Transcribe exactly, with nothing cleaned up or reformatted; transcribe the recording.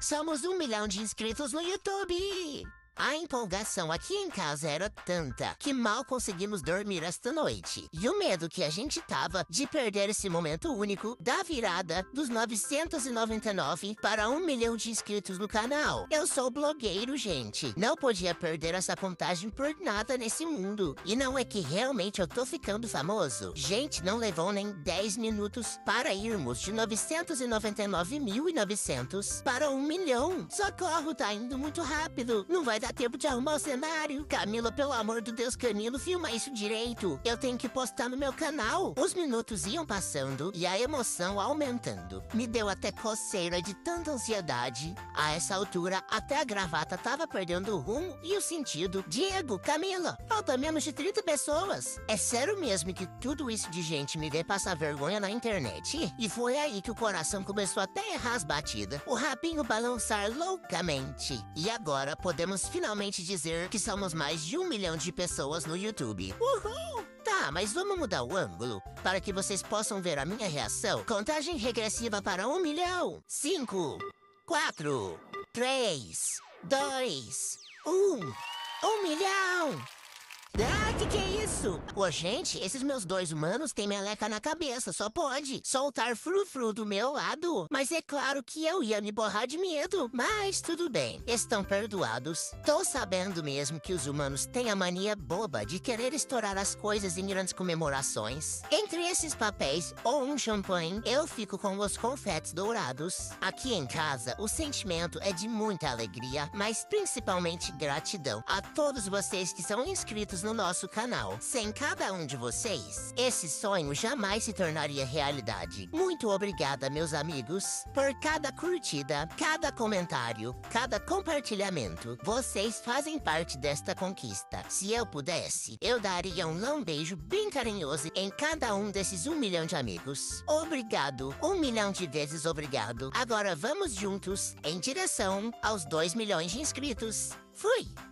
Somos um milhão de inscritos no YouTube. A empolgação aqui em casa era tanta que mal conseguimos dormir esta noite. E o medo que a gente tava de perder esse momento único da virada dos novecentos e noventa e nove para um milhão de inscritos no canal. Eu sou blogueiro, gente. Não podia perder essa contagem por nada nesse mundo. E não é que realmente eu tô ficando famoso. Gente, não levou nem dez minutos para irmos de novecentos e noventa e nove mil e novecentos para um milhão. Socorro, tá indo muito rápido. Não vai dá tempo de arrumar o cenário. Camila, pelo amor do Deus, Camilo, filma isso direito. Eu tenho que postar no meu canal. Os minutos iam passando e a emoção aumentando. Me deu até coceira de tanta ansiedade. A essa altura, até a gravata tava perdendo o rumo e o sentido. Diego, Camila, falta menos de trinta pessoas. É sério mesmo que tudo isso de gente me dê passar vergonha na internet? E foi aí que o coração começou até a errar as batidas. O rabinho balançar loucamente. E agora podemos finalmente dizer que somos mais de um milhão de pessoas no YouTube. Uhul! Tá, mas vamos mudar o ângulo para que vocês possam ver a minha reação. Contagem regressiva para um milhão. cinco, quatro, três, dois, um. Um milhão! Ah, que que é isso? Ô, gente, esses meus dois humanos têm meleca na cabeça, só pode soltar frufru do meu lado. Mas é claro que eu ia me borrar de medo, mas tudo bem, estão perdoados. Tô sabendo mesmo que os humanos têm a mania boba de querer estourar as coisas em grandes comemorações. Entre esses papéis ou um champanhe, eu fico com os confetes dourados. Aqui em casa, o sentimento é de muita alegria, mas principalmente gratidão a todos vocês que são inscritos no nosso canal. Sem cada um de vocês, esse sonho jamais se tornaria realidade. Muito obrigada, meus amigos, por cada curtida, cada comentário, cada compartilhamento. Vocês fazem parte desta conquista. Se eu pudesse, eu daria um lão beijo bem carinhoso em cada um desses um milhão de amigos. Obrigado, um milhão de vezes obrigado. Agora vamos juntos em direção aos dois milhões de inscritos. Fui!